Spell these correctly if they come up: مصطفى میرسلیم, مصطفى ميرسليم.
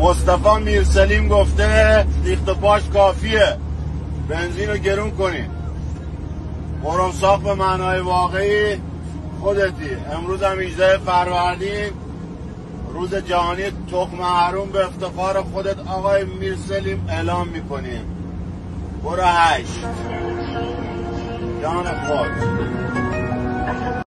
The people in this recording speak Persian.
مصطفى میرسلیم گفته ریخت پاش کافیه، بنزین رو گرون کنی. قرمساق به معنای واقعی خودتی. امروز هم 18 فروردین، روز جهانی تخم حروم، به افتخار خودت آقای میرسلیم اعلام میکنیم. برو 8 جان خود.